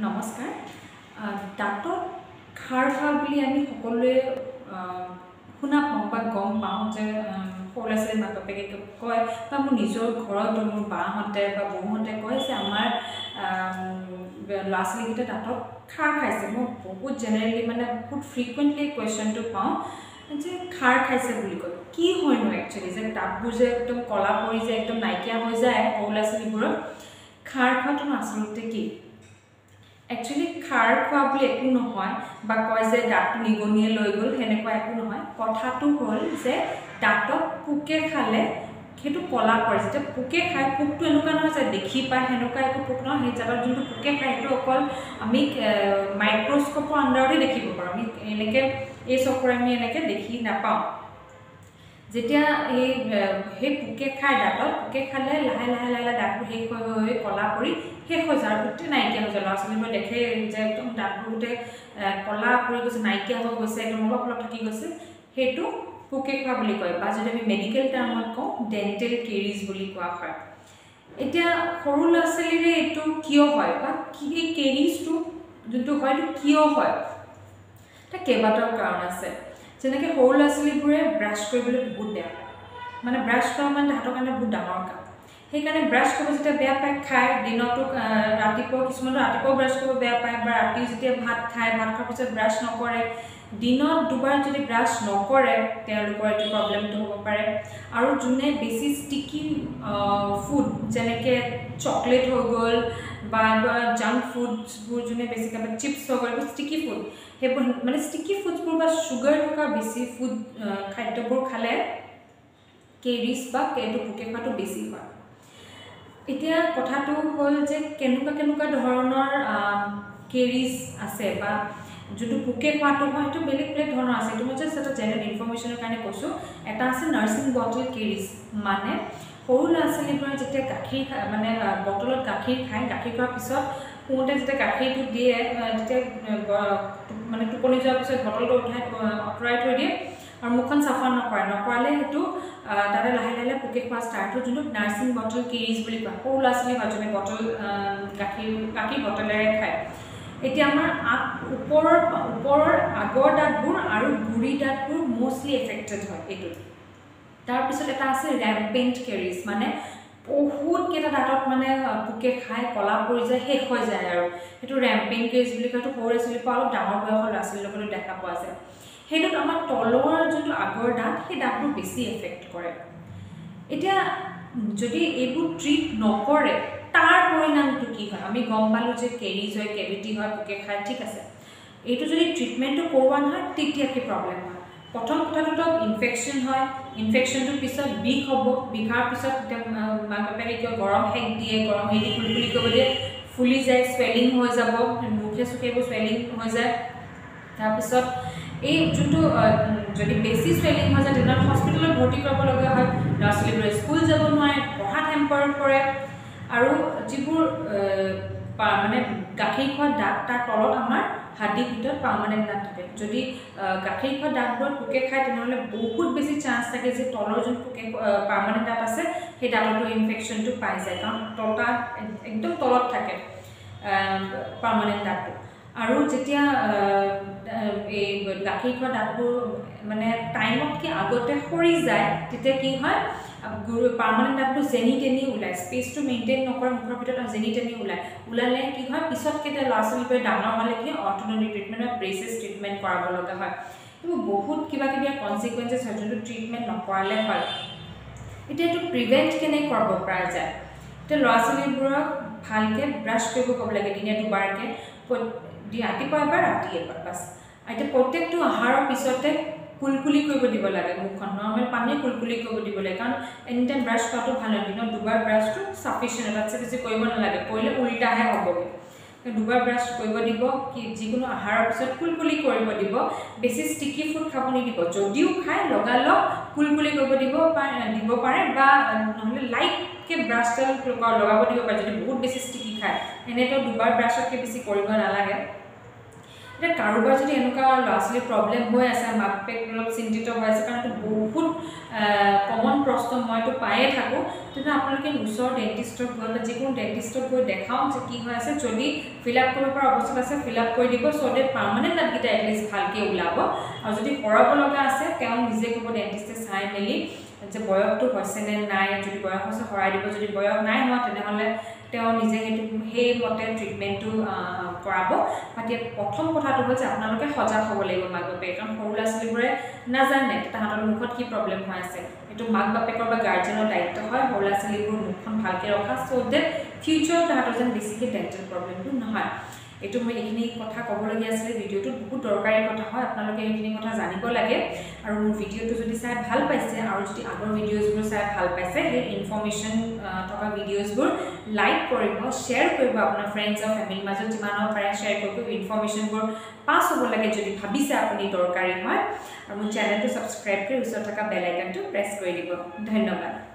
नमस्कार दाँत खार खा बुली शुना पाँ गम पाँ जो सौ ला छि माक बापेके क्या मोर निजर घर मोर बाहते बहुहते क्या आमार ला छालीक दाँत खार खाई मैं बहुत जेनेरेलि मैं बहुत फ्रिकुवेंटली क्वेश्चन तो पाँच जो खार खाई बुली कय कि नो एक्चुअली दाँतबूर एकदम कला पड़ जाए एकदम नायकिया हो जाए सौ ला छीबूर खार खो आसलते कि एक्चुअली खार खुआ बोले एक ना कहे दाँत निगनिए लै गल सेनेक एक ना कथा हल दाँत पोके खाले सो कला पड़े जो पोके खाए पोक तो एने ना देखी पाए सेनेका एक पोक ना जगह जो पोके खाए तो अक माइक्रोस्कोपर अंडारते देखिए पाँच एने चक्र आम एने देखी नपा যেতিয়া এই পোকে খায় দাঁতত পোকে খালে লাহে লাহে লাহে লাহে দাঁতবোৰ শেষ হৈ কলা পৰি শেষ হৈ যায় গোটেই নাইকিয়া হৈ যায় ল'ৰা ছোৱালীবোৰ দেখে যে একদম দাঁতবোৰ গোটেই কলা পৰি গৈছে নাইকিয়া হৈ গৈছে একদম অলপ অলপ থাকি গৈছে সেইটো পোকে খোৱা বুলি কয় বা যদি আমি মেডিকেল টাৰ্মত কওঁ ডেণ্টেল কেৰিজ বুলি কোৱা হয়। এতিয়া সৰু ল'ৰা ছোৱালীৰে এইটো কিয় হয় বা কি কেৰিজটো যোনটো হয় এইটো কিয় হয় তাৰ কেইবাটাও কাৰণ আছে। जेनेके सौ ला छालीबूरे ब्राश करबले बहुत बेया पाए माने ब्राश कर माने दाँतर कारण बहुत डाँगर काम हेकारण ब्राश कर बेया पाए खाए दिन तो रातिपुवा किसुमान रातिपुवा ब्राश कर बेया पाए राति जेतिया भात खाए भात खार पाछत ब्राश नकरे दिन दुबार जो ब्राश नकरे प्रब्लेम तो हम पे और जोने बेसि स्टिकी फूड जेनेके चकलेट हो गल जंक फूड्सबूर जो बेसिक चिप्स हो गए स्टिकी फूड मैं स्टिकी फूड्सबूर शुगर थका बेसि फूड खाद्यबूर खाले केरिस पोके खा तो बेसि है। इतना कथा हल केनेकुवा केरिस आसे जो पोके खा तो है तो बेलेग बेलेग धरण आसे मैं जस्ट एट जेनेरल इनफरमेशनर कारण कैसा एटा नार्सिंग बॉटल केरिस माने सौ ला छालीबूर जैसे गाखी खा मानने बटल गाखिर खाए गाखिर खा पीछे शोते जैसे गाखिर दिए मैं टुपनी जो पीछे बटल तो अतराई थी दिए और मुखन साफा नकराले ताते लाहे लाहे पोके खा स्टार्ट जो नार्सिंग बटल केरिज भी क्या सौ ला छी जो बटल गाखिर गाखिर बटले खाए। इतना आम ऊपर ऊपर आगर दाँतबूर और गुड़ी दाँतबूर मोस्टली एफेक्टेड है। ये तार पिछत एटा आछे रैम्पेंट केरिज माने बहुत केटा दाँत माने पोके खाए कला पड़ जाए शेष हो जाए और हेतु रैम्पेंट केरिज भी क्या सौ ला छी अलग डाँगर बयसर ला छी देखा पा जाए सैटत आम तलर जो आगर दाँत सै दाँतबूर बेसि एफेक्ट करे। इतना जदि एबूर ट्रीट नकरे तार परिणाम तो कि है आमी गम पालो जे केरिज है केविटी है पोके खाए ठीक आछे ये जो ट्रिटमेंट करवा ना तेतिया कि प्रब्लेम है प्रथम कथा इनफेक्शन है इनफेक्शन तो पीछे विष हम विषार पीछे माक बापे क्या गरम हेक दिए गरम हेदी फुलफुली कर दिए फुली जाए स्वेलिंग हो जा मुखे चुखे स्वेलिंग हो जाए जो बेसि स्वेलिंग हो जाए तेना हस्पिटल भर्ती करा छालीबूर स्कूल जा पढ़ा हेम्पर पड़े और जो मानने गाखिर खा दाँत तार तलत आमार हाथी भर पार्मानेंट नाथे जो गाखिर खा दाँतबूर पोके खाए बहुत बेसि चान्स थे तलर जो पोके पार्मानेंट दाँत आसे सै दाँत इनफेक्शन तो पाई जाए कारण तलता एकदम तलत थके पार्मानेंट दाँत और जैसे गाखिर खा दाँतबूर मानने टाइमत के आगते सरी जाए कि है पार्मानेंट दाँत जेनी टेनी ऊल् स्पेस तो मेनटेन नक मुखर भर जेनी टेनी ऊलाले कि पीछत के ला छालीबूर डाँगर हमें कि ऑर्थोडोंटिक ट्रिटमेंट और ब्रेसेस ट्रिटमेंट करा बहुत क्या क्या कन्सिकुएन्सेस है जो ट्रिटमेंट नकराले है। इतना तो प्रिवेंट के जाए ला छालीबूर भालके ब्राश कब लगे दिन दुबारक रातिपुवा एबार राति एबार बस इतना प्रत्येक तो आहार पीछते कुलकुली दी लगे मुखन नर्मेल पानी कुलकुली दी लगे कारण एनी टाइम ब्राश खा तो भाई दिन दुबार ब्राश तो साफिशियेन्ट तक से बेसि नागे कर उल्टाहे हमें दुबार ब्राश दी जिको आहार पीछे कुलकुली दी बेसि स्टिकी फूड खा निदी जदिव खाए लगालग कुलकुली दी पारे लाइटके ब्राश लगा दी पे जो बहुत बेसि स्टिकी खाए एने तो दुबार ब्राशतक बेसि नागे যে কাৰোবাৰ যদি এনেকুৱা লাসলি প্ৰবলেম হৈ আছে মাপেক অলপ চিন্তিত হৈ আছে কাৰণ বহুত কমন প্ৰশ্ন মইতো পায়ে থাকো তেনে আপোনালোকে উচৰ ডেন্টিষ্টৰ গৈ বা যিকোন ডেন্টিষ্টৰ গৈ দেখাও যে কি হৈ আছে যদি ফিল আপ কৰিব পৰা অৱস্থা আছে ফিল আপ কৰি দিব সো দে পার্মানেন্ট লাগি এটলিস্ট ভালকে ওলাব আৰু যদি কৰাব লগা আছে তেওঁ নিজে ক'ব ডেন্টিষ্টে চাই মেলি যে বয়সটো হৈছে নে নাই যদি বয়স আছে হৰাই দিব যদি বয়স নাই হয় তেনেহলে তেওঁ নিজে সেই মতে ট্ৰিটমেণ্টটো কৰাব মাটি প্ৰথম কথাটো হ'ল যে আপোনালোকে সজাগ হ'ব লাগিব মাক বাপেকৰ সৰু ল'ৰাছোৱালীবোৰে নাজানে তাহাঁতৰ মুখত কি প্ৰবলেম হৈ আছে এটো মাক বাপেকৰ বা গাৰ্ডিয়ানৰ দায়িত্ব হয় সৰু ল'ৰাছোৱালীবোৰ মুখখন ভালকৈ ৰখা সো ডেট ফিউচাৰ তাহাঁতৰ যেন বেছিকৈ ডেণ্টেল প্ৰবলেমটো নহয় एटो मैं ये कथा कबलगिया भिडिओ बहुत दरकारी कथा है अपने कथा जान लगे और मोर भिडिओ जो चाय भल पासे और जो आगर भिडिओज चाय भल पासे इनफरमेशन थका भिडिओजों लाइक कर शेयर कर अपना फ्रेंड्स और फैमिली मजदूर जिमान पे शेयर कर इनफरमेशनबूर पास हम लगे जो भाई अपनी दरकारी है और मोर चैनल सब्सक्राइब कर ऊपर थका बेल आइकन प्रेस कर दी धन्यवाद।